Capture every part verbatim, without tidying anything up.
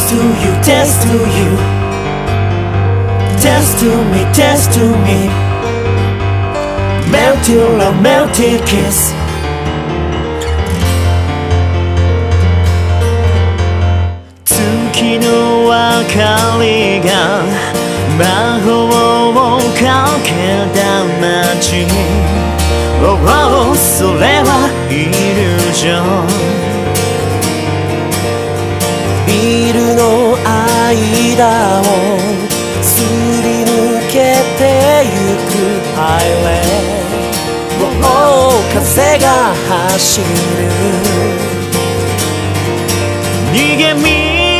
dance to you, dance to you, dance to me, dance to me. Melt your love, melted kiss. Tsuki no akari ga mahou wo kaketa machi. Oh oh, sore wa illusion. 昼の間をすり抜けてゆくハイレーもう風が走る逃げ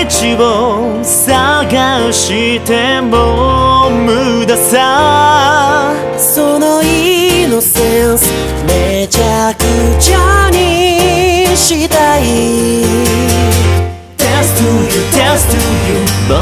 道を探しても無駄さそのイノセンスめちゃくちゃにしたい Dance to you, dance to you 求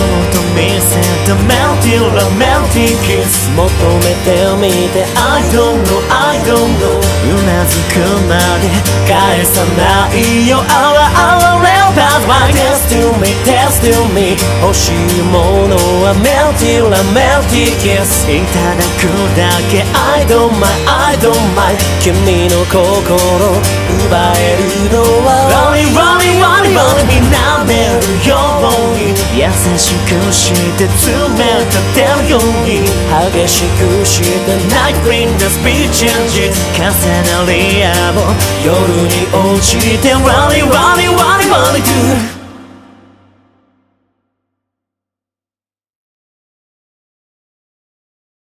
めせた melting love, melting kiss 求めてみて I don't know, I don't know うなずくまで返さないよ Our, our real bad one Dance to me, dance to me 欲しいものは melting love, melting kiss いただくだけ I don't mind, I don't mind 君の心奪えるのは Running, running, running, running me now ように優しくして冷たてるように激しくして Night green the speed changes 重なり合う夜に落ちて Running running running running to